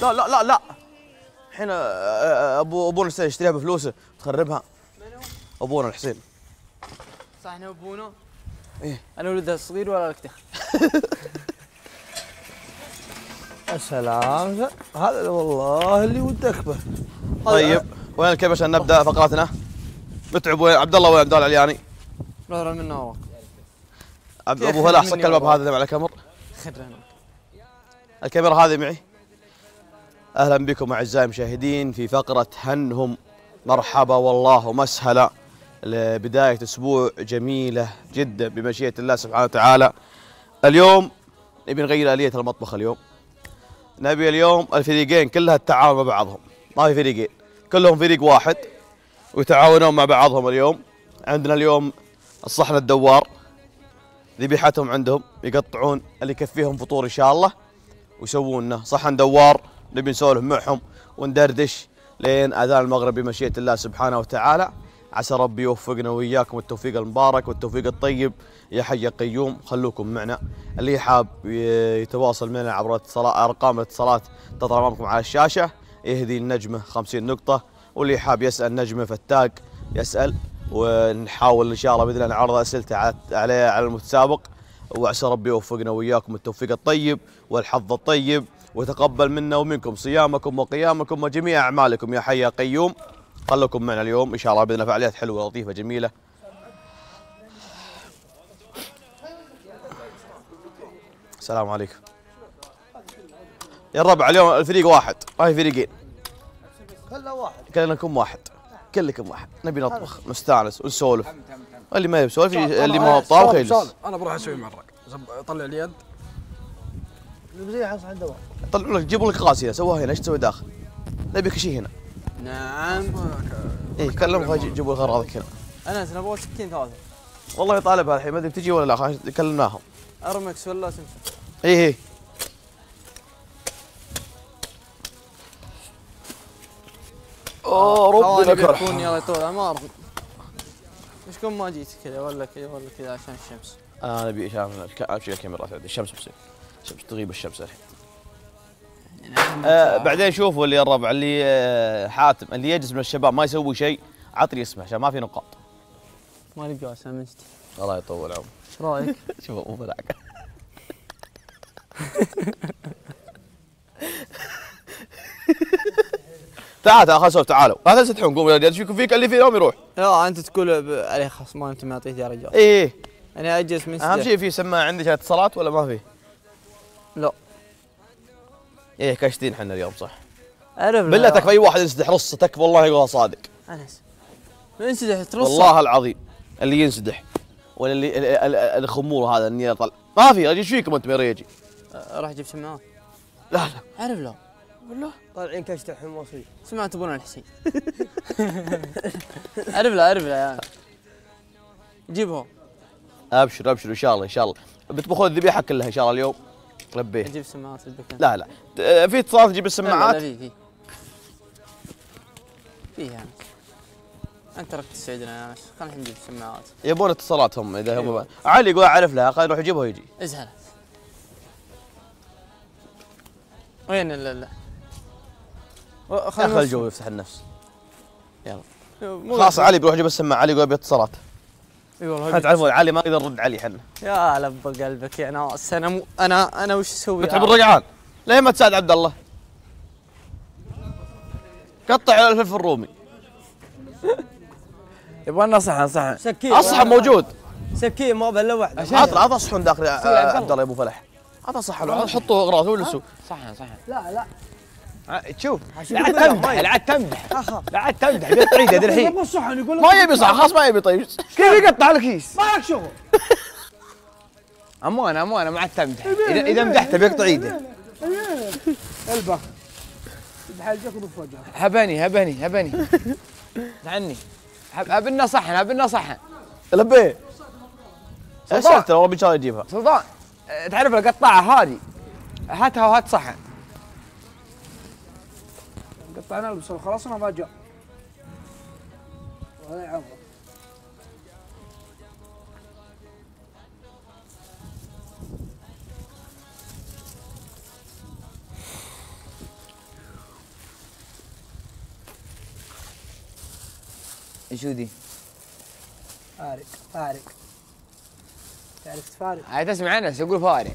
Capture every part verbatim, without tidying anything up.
لا لا لا لا الحين ابو ابونا يشتريها بفلوسه تخربها. منو؟ ابونا الحسين. صح انه ابونا؟ ايه انا ولدها الصغير ولا لك دخل. يا سلام هذا والله اللي ودك به. طيب وين الكيف عشان نبدا فقراتنا؟ متعب وين عبد الله وين عبد الله العلياني؟ ظهر منا وراك. ابو فلاح سكر الباب هذا على كامر. خرنا. الكاميرا هذه معي. اهلا بكم اعزائي المشاهدين في فقره هنهم، مرحبا والله ومسهلا لبدايه اسبوع جميله جدا بمشيئه الله سبحانه وتعالى. اليوم نبي نغير اليه المطبخ، اليوم نبي اليوم الفريقين كلها التعاون مع بعضهم، ما في فريقين كلهم فريق واحد ويتعاونون مع بعضهم. اليوم عندنا اليوم الصحن الدوار، ذبيحتهم عندهم يقطعون اللي يكفيهم فطور ان شاء الله ويسوون صحن دوار، نبي نسولف معهم وندردش لين اذان المغرب بمشيئه الله سبحانه وتعالى. عسى ربي يوفقنا واياكم التوفيق المبارك والتوفيق الطيب يا حي يا قيوم. خلوكم معنا، اللي حاب يتواصل معنا عبر ارقام الاتصالات تطلع امامكم على الشاشه، يهدي النجمه خمسين نقطه، واللي حاب يسال نجمه فتاق يسال، ونحاول ان شاء الله باذن الله نعرض اسئلته عليه على المتسابق. وعسى ربي يوفقنا واياكم التوفيق الطيب والحظ الطيب، وتقبل منا ومنكم صيامكم وقيامكم وجميع اعمالكم يا حي يا قيوم. خلوكم معنا اليوم ان شاء الله باذن الله فعاليات حلوه ولطيفه جميله. السلام عليكم يا الربع. اليوم الفريق واحد ما في فريقين، كلنا واحد كلكم واحد كلكم واحد. نبي نطبخ نستانس ونسولف، اللي ما يسولف اللي ما طاوله يجلس. انا بروح اسوي معرق، طلع لي يد زي حصل عند واحد. طلعوا لك جيبوا لك قاسيه سووها هنا، ايش تسوي داخل؟ نبيك شيء هنا. نعم اي كلمها جيبوا لي غراضك هنا. انس انا ابغى سكين ثلاثه. والله طالبها الحين ما ادري بتجي ولا لا، كلمناهم. ارمكس ولا سمسم؟ اي اي اوه ربنا يكرهك. يلا طول العمر مش كم ما جيت كذا ولا كذا ولا كذا عشان الشمس. انا ابي عشان اشيل الكاميرا عندي الشمس بصير. شمس تغيب الشمس الحين. آه بعدين شوفوا اللي الربع اللي آه حاتم اللي يجلس من الشباب ما يسوي شيء، عطني اسمه عشان ما في نقاط. ما لقوا سامستي. الله يطول عمرك. ايش رايك؟ شوف مو بلعك. تعال تعال خلاص تعالوا، لا تستحون قوموا ايش يكون فيك اللي في يوم يروح. لا انت تقول عليه خلاص ما انت معطيته يا رجال. اي انا اجلس من اهم شيء في سماعه عندك اتصالات ولا ما في؟ لا ايه كاشتين حنا اليوم صح. اعرف بالله تكفى اي واحد ينسدح رصه تكفى والله يقولها صادق. انس ينسدح رصه والله العظيم اللي ينسدح ولا اللي الخمور هذا اللي يطلع ما في. ايش فيكم انتم يا ريجي؟ راح اجيب سماعات. لا لا اعرف لا والله طالعين كشت الحين واصلين سمعت ابونا الحسين. اعرف لا اعرف لا يعني جيبهم. ابشر ابشر ان شاء الله ان شاء الله بتطبخون الذبيحه كلها ان شاء الله اليوم. لبيه اجيب سماعات البكان. لا لا في اتصالات تجيب السماعات. في في في يعني. انت تركت تسعدنا يا انس، خلينا نجيب سماعات. يبون اتصالات هم اذا هم أيوه. علي يقول اعرف لها خلينا نروح نجيبها ويجي. ازهلت. وين لا لا خلي الجو يفتح النفس. يلا خلاص علي بروح يجيب السماعه. علي يقول ابي اتصالات. اي والله تعرفون علي ما نقدر نرد عليه احنا. يا لب قلبك يا ناس انا مو انا انا وش اسوي؟ متعب الرقعان ليه ما تساعد عبد الله؟ قطع الفلفل الرومي. يبغى صحن صحن سكين الصحن موجود سكين ما بلا واحد. عطنا عطنا صحن داخل عبد الله يا ابو فلح. عطنا صحن حطوا اغراض ولا سو صحن صحن. لا لا تشوف لا تمدح لا تمدح لا تمدح بتعيد هذا الحين ما يبي صح خلاص ما يبي. طيب كيف يقطع الكيس؟ ما لك شغل. امانه امانه ما عاد تمدح اذا مدحته بيقطع ايده. البخ بحاجتك وفجاه هبني هبني هبني عني هبنا صحن هبنا صحن. لبيه سلطان والله بيشار يجيبها. سلطان تعرف القطاعه هذه هاتها وهات صحن. قطعنا البس خلصنا ما جاء. وهذا يعوض. شو دي؟ فارق فارق تعرف تفارق؟ عاد اسمع انس يقول فارق.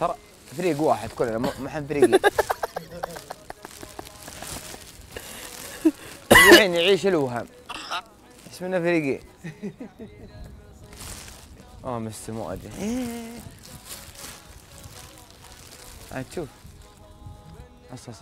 ترى فريق واحد كلنا ما احنا فريقين. الحين يعيش الوهم. اسمنا فريقين. اه مستر مو ادري. عاد شوف. أصص.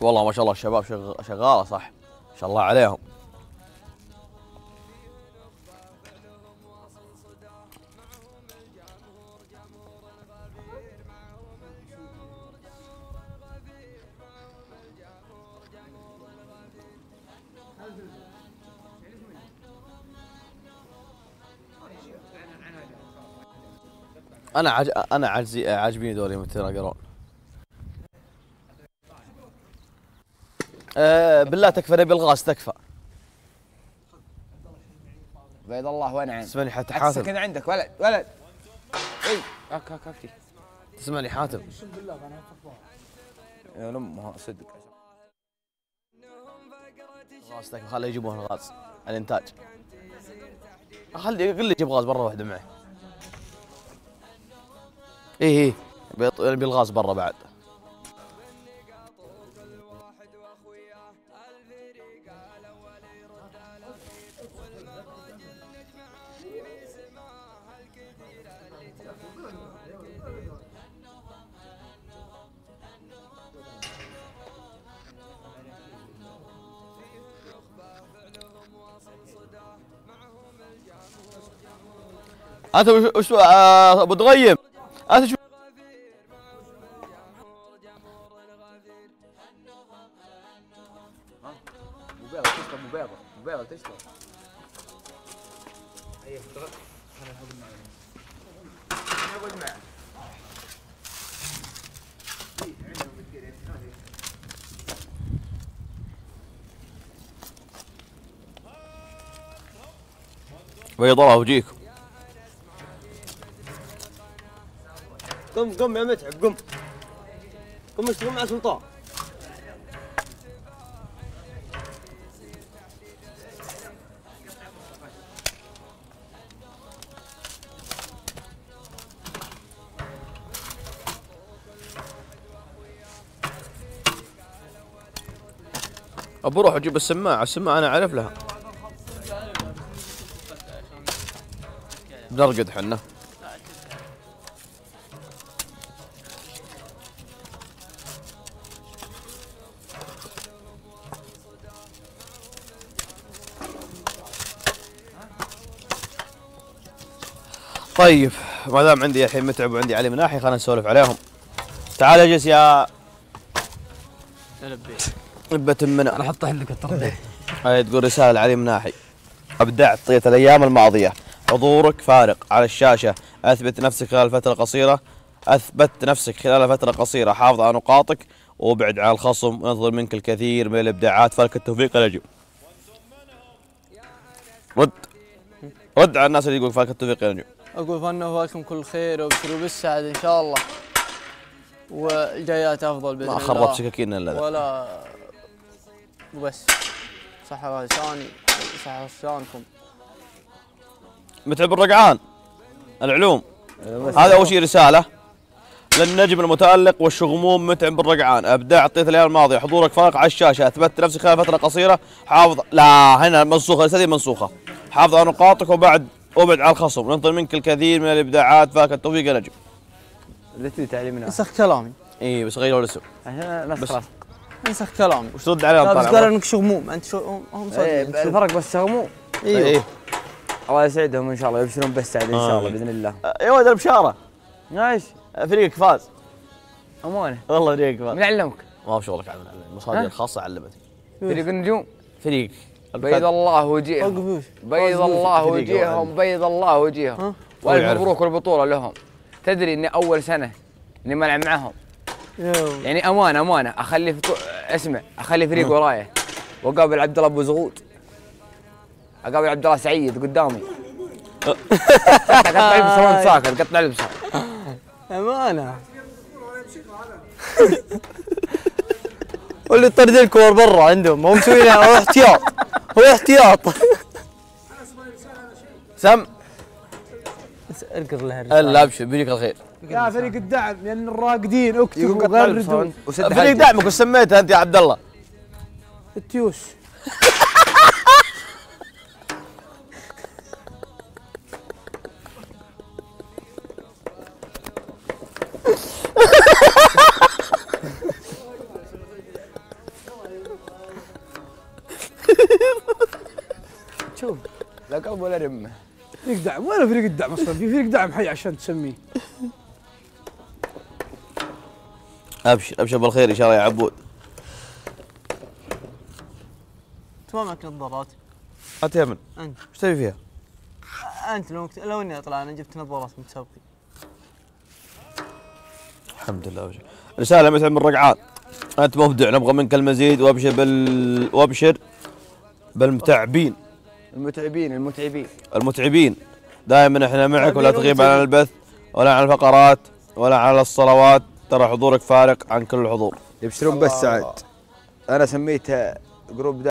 والله ما شاء الله الشباب شغاله صح، ما شاء الله عليهم. انا عج... انا عاجبني عاجبني دوري متناقرون. أه بالله تكفى نبي الغاز تكفى. بيض الله وين عينك؟ اسمعني حتى حاتم كذا عندك ولد ولد. اي هاك هاك هاك. اسمعني حاتم. يا لمها صدق. الغاز تكفى خليه يجيبون الغاز الانتاج. خليه خليه يجيب غاز مره واحده معي. ايه ايه نبي الغاز برا بعد. انت وش ابو تغيم انت شو بيض الله وجيكم. قم قم يا متعب قم قم اشتغل مع سلطان. ابو روح اجيب السماعه، السماعه انا اعرف لها. نرقد حنا طيب. ما دام عندي الحين متعب وعندي علي مناحي خلينا نسولف عليهم. تعال اجلس يا لبيت لبة منى. انا حط لك الترضيه. هاي تقول رساله لعلي مناحي. ابدعت طيله الايام الماضيه، حضورك فارق على الشاشة، أثبت نفسك خلال فترة قصيرة، أثبت نفسك خلال فترة قصيرة، حافظ على نقاطك وابعد عن الخصم، ينتظر منك الكثير من الإبداعات، فلك التوفيق يجب. رد رد على الناس اللي يقول فلك التوفيق يجب. أقول فأنه فالكم كل خير وبشروا بالسعد إن شاء الله. والجايات أفضل بإذن الله. ما خربت سكاكين إلا ولا وبس. صحة لساني، صحة لسانكم. متعب الرقعان العلوم. هذا اول شيء رساله للنجم المتالق والشغموم متعب الرقعان. ابداع طيله الايام الماضيه، حضورك فارق على الشاشه، اثبت نفسك خلال فتره قصيره، حافظ لا هنا منسوخه هذه منسوخه، حافظ على نقاطك وبعد وابعد عن الخصم، ننطر منك الكثير من الابداعات، فاك التوفيق يا نجم. التي تعلمنا نسخ كلامي. اي بس غيروا الاسم عشان نسخ راسك. نسخ كلامي وش ترد عليهم؟ طبعا بس قالوا انك شغموم انت شو هم صادقين. ايه الفرق بس شغموم. ايوه ايه. الله يسعدهم ان شاء الله يبشرون بالسعد ان شاء الله باذن الله. يا ولد البشاره ايش؟ فريقك فاز امانه والله. فريقك فاز. من علمك؟ ما بشغلك علمني، المصادر الخاصه علمتني. فريق النجوم فريق بيض الله وجيههم بيض الله وجيههم بيض الله وجيههم. والف مبروك البطوله لهم. تدري اني اول سنه اني ما العب معهم يعني امانه امانه اخلي فتو... اسمع اخلي فريق ورايا واقابل عبد الله ابو زغوط، اقابل عبد الله سعيد قدامي. قطع لبسه وانت ساكت، قطع لبسه امانه. واللي طرد الكور برا عندهم مو مسوينها، هو احتياط هو احتياط. سم اركض لها الرجال. لا ابشر بيجيك الخير يا فريق الدعم، لان الراقدين اكتب وغردوا فريق دعمك. وش سميته انت يا عبد الله؟ التيوش. شوف لا قلب ولا رمه. فريق دعم، ولا فريق الدعم اصلا في فريق دعم حي عشان تسميه. ابشر ابشر بالخير ان شاء الله يا عبود. انت ما معك نظارات. انت يا من؟ انت ايش تبي فيها؟ انت لو لو اني اطلع انا جبت نظارات متسابقين. الحمد لله. وجه رساله مثل من رقعان، انت مبدع نبغى منك المزيد، وابشر بال وابشر بالمتعبين. المتعبين المتعبين المتعبين دائما احنا معك، ولا تغيب عن البث ولا عن الفقرات ولا عن الصلوات، ترى حضورك فارق عن كل الحضور. يبشرون بس سعد، انا سميته جروب